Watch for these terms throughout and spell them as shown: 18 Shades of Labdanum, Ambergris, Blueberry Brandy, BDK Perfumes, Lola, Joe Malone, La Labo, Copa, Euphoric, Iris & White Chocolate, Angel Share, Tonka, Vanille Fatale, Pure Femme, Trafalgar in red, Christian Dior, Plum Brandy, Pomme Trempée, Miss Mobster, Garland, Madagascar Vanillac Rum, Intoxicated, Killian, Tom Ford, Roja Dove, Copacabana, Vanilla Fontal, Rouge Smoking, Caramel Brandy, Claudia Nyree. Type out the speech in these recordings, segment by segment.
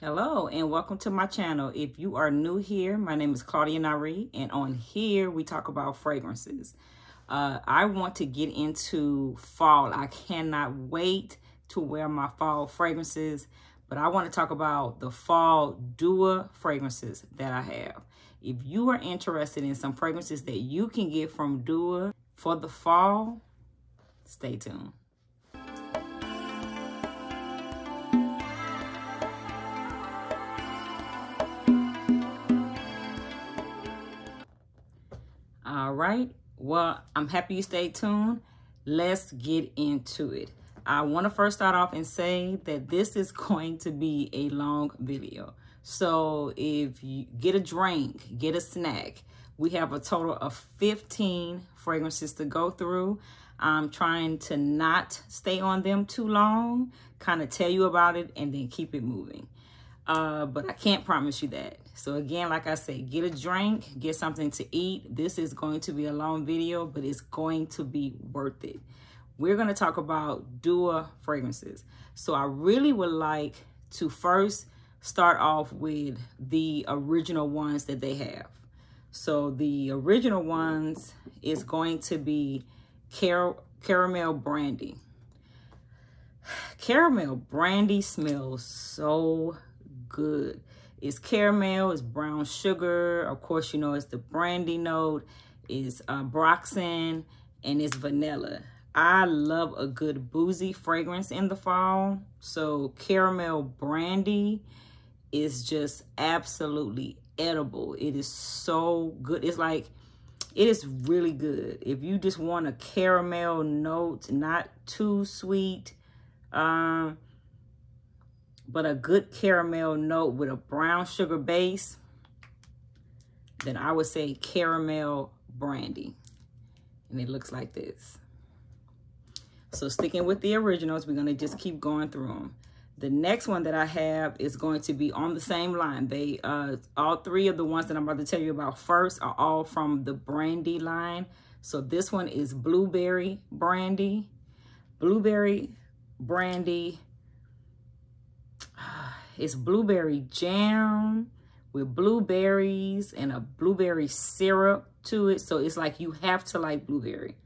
Hello and welcome to my channel. If you are new here, my name is Claudia Nyree, and on here we talk about fragrances. I want to get into fall. I cannot wait to wear my fall fragrances, but I want to talk about the fall Dua fragrances that I have. If you are interested in some fragrances that you can get from Dua for the fall, stay tuned. All right, well, I'm happy you stayed tuned. Let's get into it. I want to first start off and say that this is going to be a long video. So if you get a drink, get a snack. We have a total of 15 fragrances to go through. I'm trying to not stay on them too long, kind of tell you about it and then keep it moving. But I can't promise you that. So again, like I said, get a drink, get something to eat. This is going to be a long video, but it's going to be worth it. We're going to talk about Dua fragrances. So I really would like to first start off with the original ones that they have. So the original ones is going to be Caramel Brandy. Caramel Brandy smells so good. It's caramel, it's brown sugar, of course, you know, it's the brandy note, it's broxan, and it's vanilla. I love a good boozy fragrance in the fall, so Caramel Brandy is just absolutely edible. It is so good. It's like, it is really good. If you just want a caramel note, not too sweet, but a good caramel note with a brown sugar base, then I would say Caramel Brandy. And it looks like this. So sticking with the originals, we're gonna just keep going through them. The next one that I have is going to be on the same line. They, all three of the ones that I'm about to tell you about first are all from the Brandy line. So this one is Blueberry Brandy. Blueberry Brandy. It's blueberry jam with blueberries and a blueberry syrup to it. So it's like you have to like blueberry.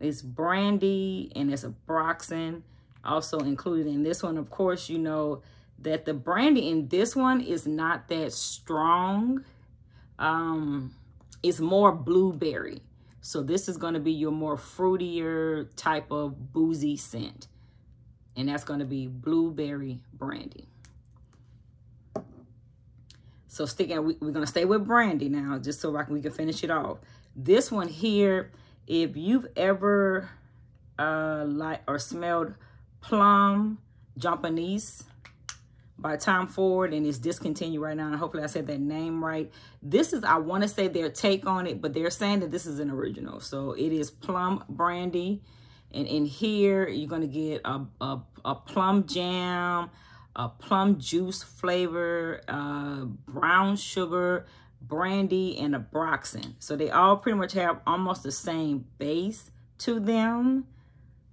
It's brandy and it's a broxan also included in this one. Of course, you know that the brandy in this one is not that strong. It's more blueberry. So this is going to be your more fruitier type of boozy scent. And that's going to be Blueberry Brandy. So we're going to stay with brandy now, just so we can finish it off. This one here, if you've ever liked or smelled Plum Brandy by Tom Ford, and it's discontinued right now, and hopefully I said that name right. This is, I want to say, their take on it, but they're saying that this is an original. So it is Plum Brandy. And in here, you're going to get a plum jam, a plum juice flavor, brown sugar, brandy, and a broxan. So they all pretty much have almost the same base to them,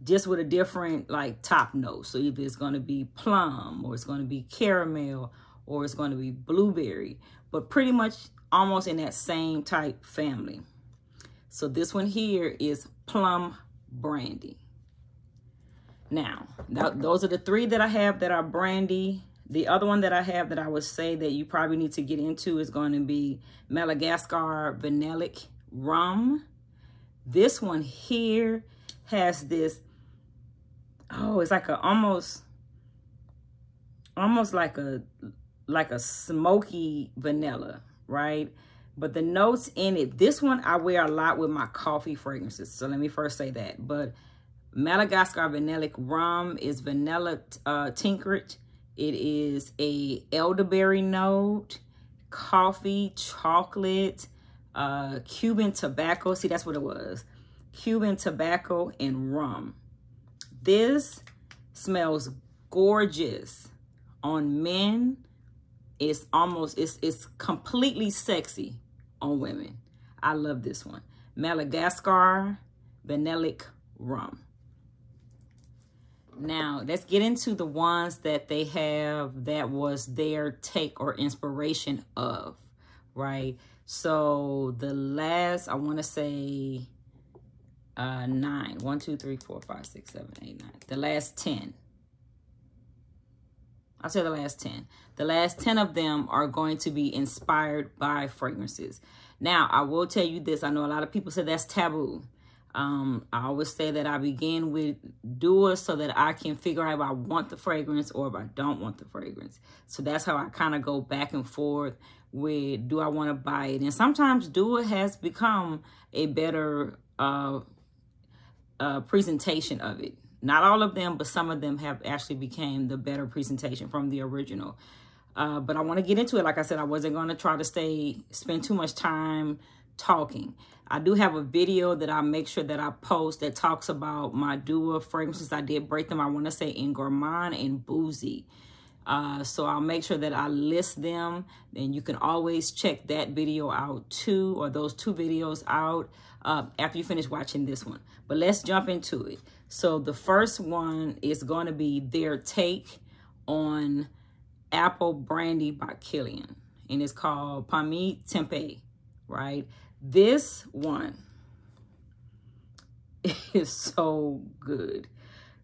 just with a different like top note. So either it's going to be plum, or it's going to be caramel, or it's going to be blueberry, but pretty much almost in that same type family. So this one here is Plum Brandy. Now, those are the three that I have that are brandy. The other one that I have that I would say that you probably need to get into is going to be Madagascar Vanillac Rum. This one here has this, oh, it's like a almost like a smoky vanilla, right? But the notes in it, this one I wear a lot with my coffee fragrances. So let me first say that. But Madagascar Vanillac Rum is vanilla tinkered. It is a elderberry note, coffee, chocolate, Cuban tobacco. See, that's what it was. Cuban tobacco and rum. This smells gorgeous on men. It's almost, it's completely sexy on women. I love this one. Madagascar Vanillac Rum. Now, let's get into the ones that they have that was their take or inspiration of, right? So the last, I want to say 9. 1, 2, 3, 4, 5, 6, 7, 8, 9. The last 10. I'll say the last 10. The last 10 of them are going to be inspired by fragrances. Now, I will tell you this. I know a lot of people say that's taboo. I always say that I begin with Dua so that I can figure out if I want the fragrance or if I don't want the fragrance. So that's how I kind of go back and forth with, do I want to buy it? And sometimes Dua has become a better presentation of it. Not all of them, but some of them have actually became the better presentation from the original. But I want to get into it. Like I said, I wasn't going to try to spend too much time talking. I do have a video that I make sure that I post that talks about my Dua fragrances. I did break them, I want to say, in Gourmand and Boozy. So I'll make sure that I list them, and you can always check that video out too, or those two videos out after you finish watching this one. But let's jump into it. So the first one is going to be their take on Apple Brandy by Killian, and it's called Pomme Trempée, right? This one is so good.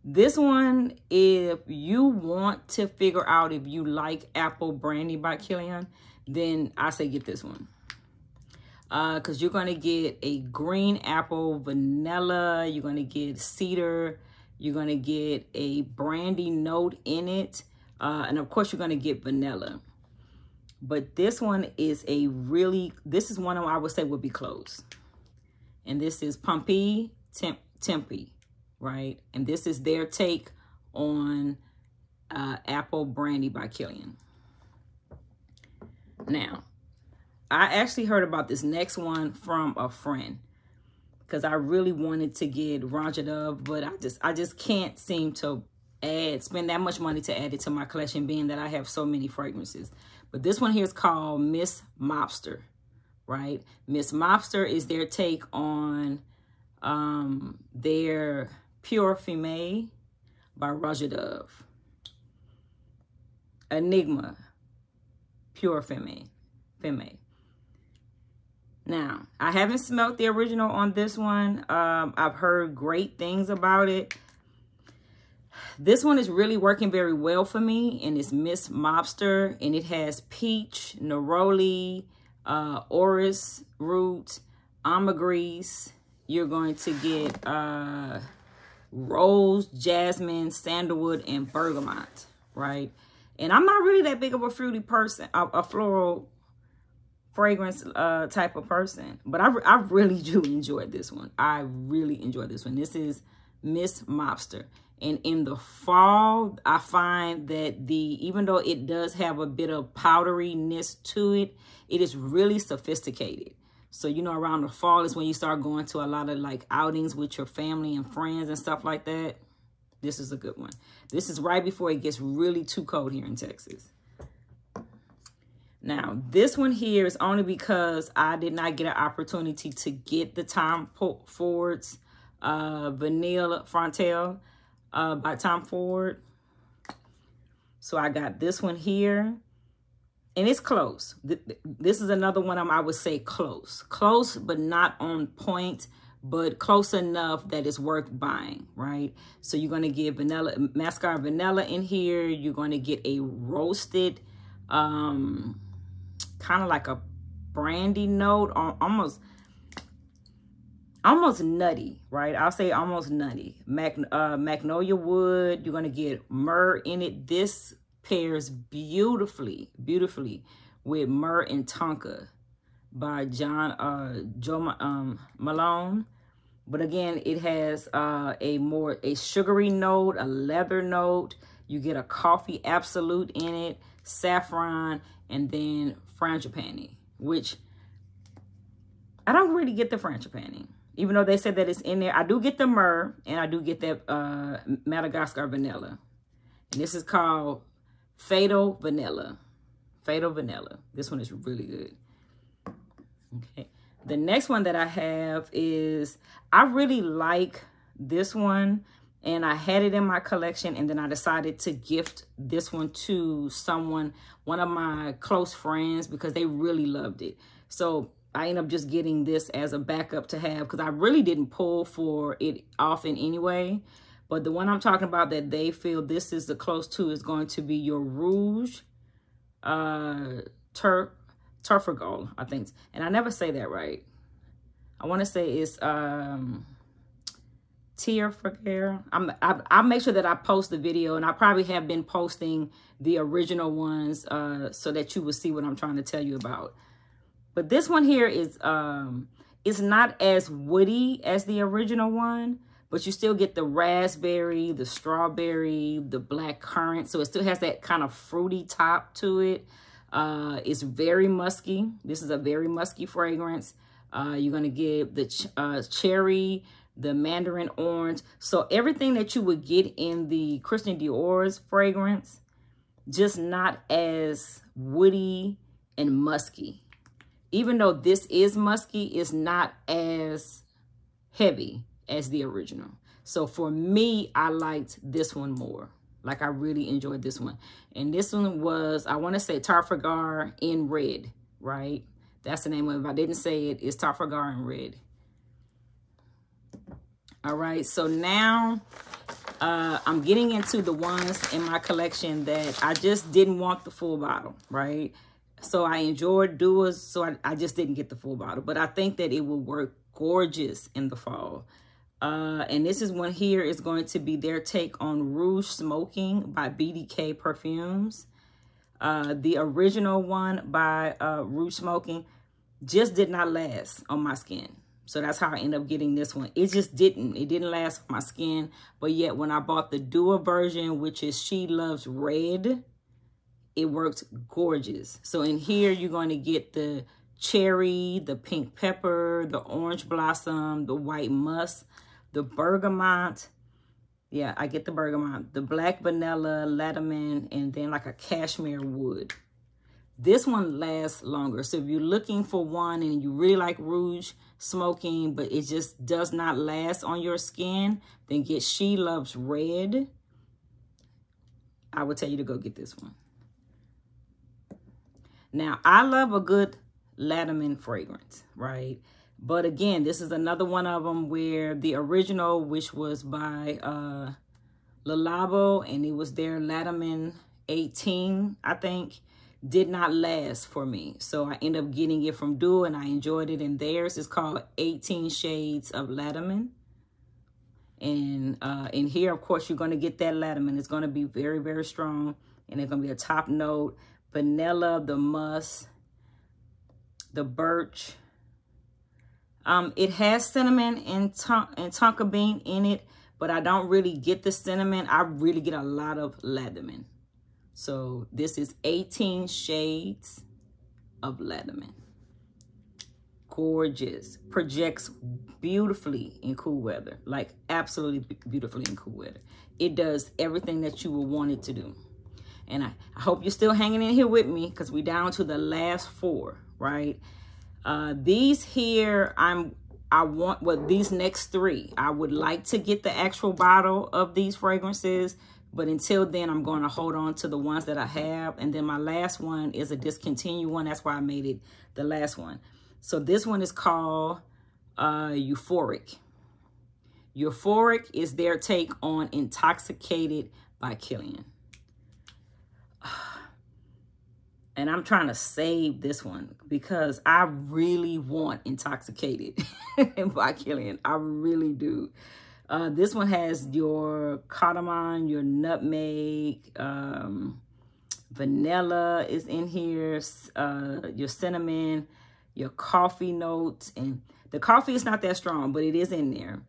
This one, if you want to figure out if you like Apple Brandy by Killian, then I say get this one. Because you're going to get a green apple, vanilla, you're going to get cedar, you're going to get a brandy note in it, and of course you're going to get vanilla. But this one is a really, this is one I would say would be close. And this is Pomme Trempée, right? And this is their take on Apple Brandy by Killian. Now, I actually heard about this next one from a friend because I really wanted to get Roja Dove, but I just can't seem to spend that much money to add it to my collection, being that I have so many fragrances. But this one here is called Miss Mobster, right? Miss Mobster is their take on their Pure Femme by Roja Dove. Enigma, Pure Femme. Now, I haven't smelled the original on this one. I've heard great things about it. This one is really working very well for me, and it's Miss Mobster, and it has peach, neroli, orris root, ambergris. You're going to get rose, jasmine, sandalwood, and bergamot, right? And I'm not really that big of a fruity person, a floral fragrance type of person, but I really do enjoy this one. I really enjoy this one. This is Miss Mobster. And in the fall, I find that even though it does have a bit of powderiness to it, it is really sophisticated. So, you know, around the fall is when you start going to a lot of like outings with your family and friends and stuff like that. This is a good one. This is right before it gets really too cold here in Texas. Now, this one here is only because I did not get an opportunity to get the Tom Ford's Vanilla Fontal. By Tom Ford. So I got this one here, and it's close. This is another one I would say close, but not on point, but close enough that it's worth buying, right? So you're going to get vanilla, Madagascar vanilla in here. You're going to get a roasted, kind of like a brandy note, almost nutty, right? I'll say almost nutty. Magnolia wood, you're going to get myrrh in it. This pairs beautifully with Myrrh and Tonka by Joe Malone. But again, it has a sugary note, a leather note. You get a coffee absolute in it, saffron, and then frangipani, which I don't really get the frangipani. Even though they said that it's in there, I do get the myrrh, and I do get that Madagascar vanilla. And this is called Fatal Vanilla. Fatal Vanilla. This one is really good. Okay. The next one that I have is, I really like this one and I had it in my collection, and then I decided to gift this one to someone, one of my close friends, because they really loved it. So I ended up just getting this as a backup to have, because I really didn't pull for it often anyway. But the one I'm talking about that they feel this is the close to is going to be your Rouge Trafalgar, I think. And I never say that right. I want to say it's Trafalgar. I'll make sure that I post the video, and I probably have been posting the original ones so that you will see what I'm trying to tell you about. But this one here is it's not as woody as the original one, but you still get the raspberry, the strawberry, the black currant. So it still has that kind of fruity top to it. It's very musky. This is a very musky fragrance. You're going to get the cherry, the mandarin orange. So everything that you would get in the Christian Dior's fragrance, just not as woody and musky. Even though this is musky, it's not as heavy as the original. So for me, I liked this one more. Like, I really enjoyed this one. And this one was, I want to say Trafalgar in Red, right? That's the name of it. If I didn't say it, it's Trafalgar in Red. All right, so now I'm getting into the ones in my collection that I just didn't want the full bottle, right? So I enjoyed Dua's, so I just didn't get the full bottle. But I think that it will work gorgeous in the fall. And this is one here is going to be their take on Rouge Smoking by BDK Perfumes. The original one by Rouge Smoking just did not last on my skin. So that's how I ended up getting this one. It just didn't. It didn't last on my skin. But yet when I bought the Dua version, which is She Loves Red, it worked gorgeous. So in here, you're going to get the cherry, the pink pepper, the orange blossom, the white musk, the bergamot. Yeah, I get the bergamot, the black vanilla, lattiman, and then like a cashmere wood. This one lasts longer. So if you're looking for one and you really like Rouge Smoking, but it just does not last on your skin, then get She Loves Red. I would tell you to go get this one. Now, I love a good lattiman fragrance, right? But again, this is another one of them where the original, which was by La Labo, and it was their lattiman 18, I think, did not last for me. So I ended up getting it from Dua, and I enjoyed it in theirs. It's called 18 Shades of Labdanum. And in here, of course, you're going to get that lattiman. It's going to be very, very strong, and it's going to be a top note. Vanilla, the musk, the birch. It has cinnamon and tonka bean in it, but I don't really get the cinnamon. I really get a lot of lattiman. So this is 18 Shades of Labdanum. Gorgeous. Projects beautifully in cool weather. Like, absolutely beautifully in cool weather. It does everything that you would want it to do. And I hope you're still hanging in here with me, because we're down to the last four, right? These here, these next three, I would like to get the actual bottle of these fragrances, but until then, I'm going to hold on to the ones that I have. And then my last one is a discontinued one. That's why I made it the last one. So this one is called Euphoric. Euphoric is their take on Intoxicated by Killian. And I'm trying to save this one because I really want Intoxicated by Killian. I really do. This one has your cardamom, your nutmeg, vanilla is in here, your cinnamon, your coffee notes. And the coffee is not that strong, but it is in there.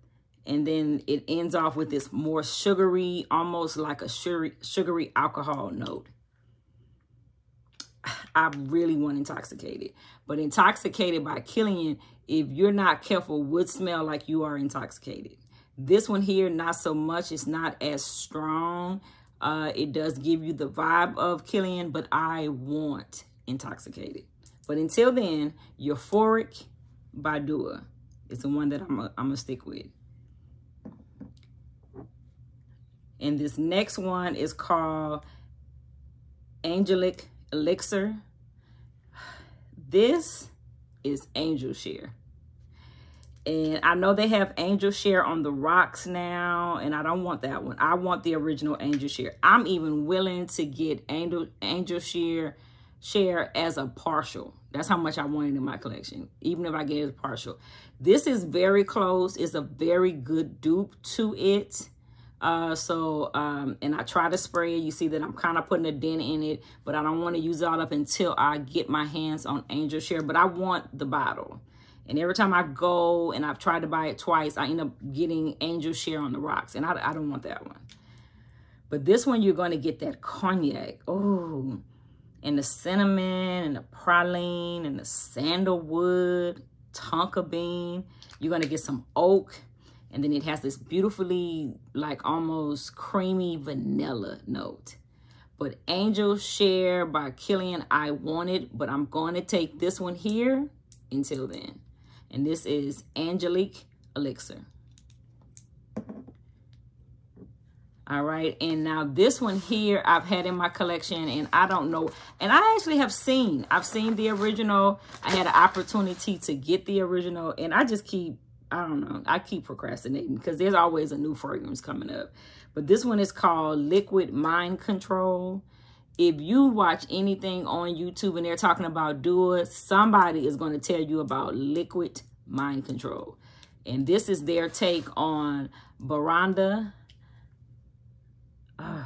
And then it ends off with this more sugary, almost like a sugary alcohol note. I really want Intoxicated. But Intoxicated by Killian, if you're not careful, would smell like you are intoxicated. This one here, not so much. It's not as strong. It does give you the vibe of Killian, but I want Intoxicated. But until then, Euphoric by Dua is the one that I'm going to stick with. And this next one is called Angelic Elixir. This is Angel Share. And I know they have Angel Share on the rocks now, and I don't want that one. I want the original Angel Share. I'm even willing to get Angel Share as a partial. That's how much I want it in my collection, even if I get it as a partial. This is very close. It's a very good dupe to it. And I try to spray it. You see that I'm kind of putting a dent in it, but I don't want to use it all up until I get my hands on Angel Share, but I want the bottle. And every time I go, and I've tried to buy it twice, I end up getting Angel Share on the rocks, and I don't want that one. But this one, you're going to get that cognac. Oh, and the cinnamon, and the praline, and the sandalwood, tonka bean. You're going to get some oak. And then it has this beautifully, like almost creamy vanilla note. But Angel Share by Killian, I want it, but I'm going to take this one here until then. And this is Angelic Elixir. All right, and now this one here I've had in my collection, and I don't know. And I actually have seen, I've seen the original. I had an opportunity to get the original, and I just keep, I don't know. I keep procrastinating because there's always a new fragrance coming up. But this one is called Liquid Mind Control. If you watch anything on YouTube and they're talking about Dua, somebody is going to tell you about Liquid Mind Control. And this is their take on Brandy. And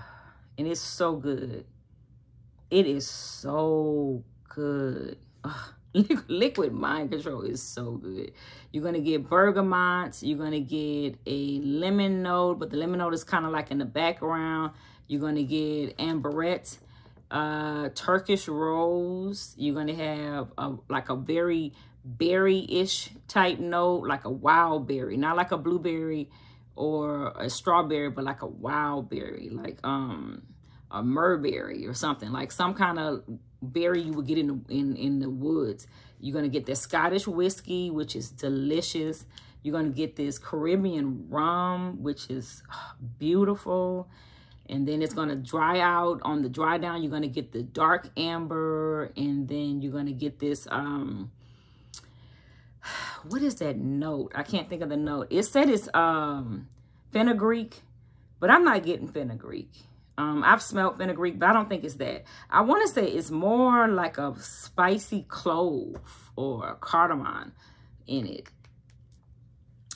it's so good. It is so good. Liquid Mind Control is so good. You're going to get bergamot. You're going to get a lemon note, but the lemon note is kind of like in the background. You're going to get amberette, Turkish rose. You're going to have like a very berry-ish type note, like a wild berry. Not like a blueberry or a strawberry, but like a wild berry, like a myrrhberry or something, like some kind of berry you would get in the woods. You're going to get this Scottish whiskey, which is delicious. You're going to get this Caribbean rum, which is beautiful. And then it's going to dry out. On the dry down, you're going to get the dark amber. And then you're going to get this, what is that note? I can't think of the note. It said it's fenugreek, but I'm not getting fenugreek. I've smelled fenugreek, but I don't think it's that. I want to say it's more like a spicy clove or cardamom in it.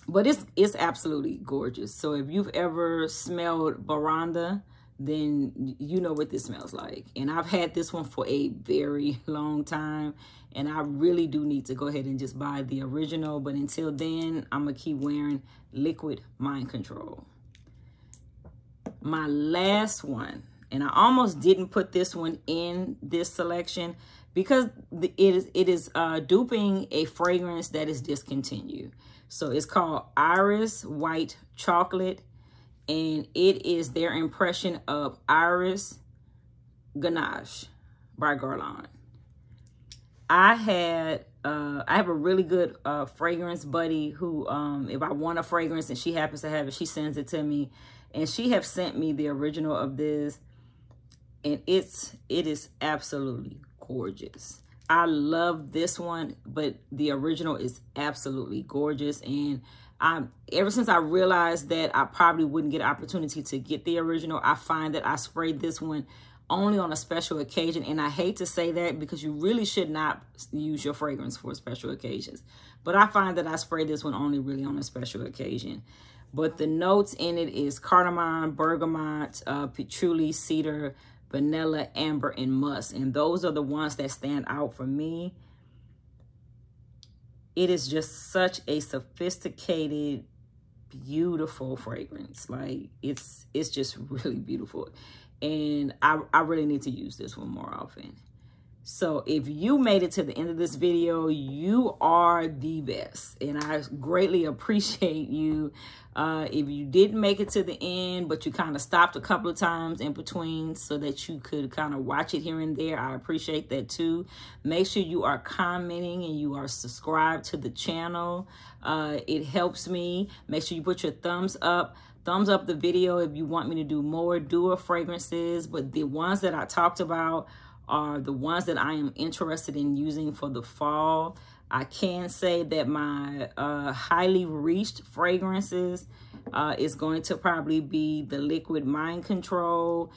But it's absolutely gorgeous. So if you've ever smelled Brandy, then you know what this smells like. And I've had this one for a very long time. And I really do need to go ahead and just buy the original. But until then, I'm going to keep wearing Liquid Mind Control. My last one, and I almost didn't put this one in this selection because it is duping a fragrance that is discontinued. So it's called Iris White Chocolate, and it is their impression of Iris Ganache by Garland. I have a really good fragrance buddy who, if I want a fragrance and she happens to have it, she sends it to me. And she have sent me the original of this, and it is absolutely gorgeous. I love this one, but the original is absolutely gorgeous. And ever since I realized that I probably wouldn't get an opportunity to get the original, I find that I sprayed this one only on a special occasion. And I hate to say that because you really should not use your fragrance for special occasions. But I find that I sprayed this one only really on a special occasion. But the notes in it is cardamom, bergamot, patchouli, cedar, vanilla, amber, and musk. And those are the ones that stand out for me. It is just such a sophisticated, beautiful fragrance. Like, it's just really beautiful. And I really need to use this one more often. So if you made it to the end of this video, you are the best. And I greatly appreciate you. If you didn't make it to the end, but you kind of stopped a couple of times in between so that you could kind of watch it here and there, I appreciate that too. Make sure you are commenting and you are subscribed to the channel. It helps me. Make sure you put your thumbs up. thumbs up the video if you want me to do more Dua fragrances, but the ones that I talked about are the ones that I am interested in using for the fall. I can say that my highly reached fragrances is going to probably be the Liquid Mind Control.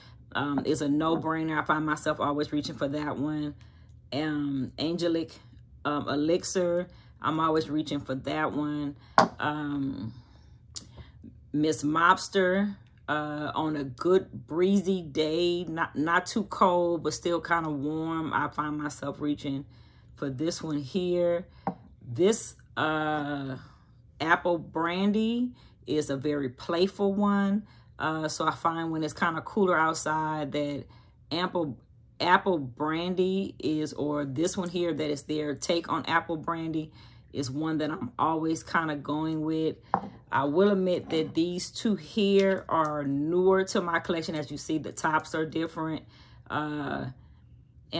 It's a no-brainer. I find myself always reaching for that one. Angelic Elixir, I'm always reaching for that one. Miss Mobster, on a good breezy day, not too cold, but still kind of warm, I find myself reaching for this one here. This Apple Brandy is a very playful one. So I find when it's kind of cooler outside that Apple Brandy is, or this one here that is their take on Apple Brandy, is one that I'm always kind of going with. I will admit that these two here are newer to my collection. As you see, the tops are different. And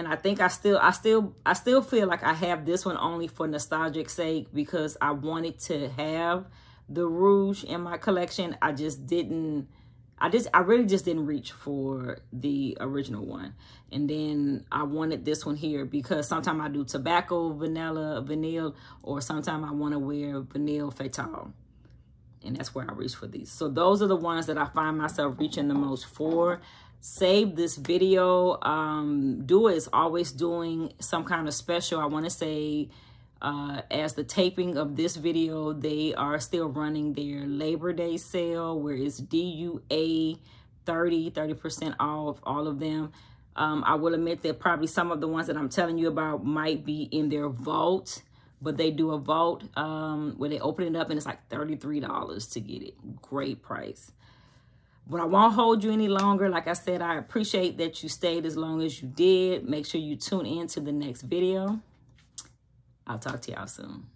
I think I still feel like I have this one only for nostalgic sake, because I wanted to have the Rouge in my collection. I just didn't, I really just didn't reach for the original one. And then I wanted this one here because sometimes I do tobacco, vanilla, or sometimes I want to wear Vanille Fatale. And that's where I reach for these. So those are the ones that I find myself reaching the most for. Save this video. Dua is always doing some kind of special. I want to say as the taping of this video, they are still running their Labor Day sale where it's DUA 30% off all of them. I will admit that probably some of the ones that I'm telling you about might be in their vault, but they do a vault where they open it up and it's like $33 to get it. Great price. But I won't hold you any longer. Like I said, I appreciate that you stayed as long as you did. Make sure you tune in to the next video. I'll talk to y'all soon.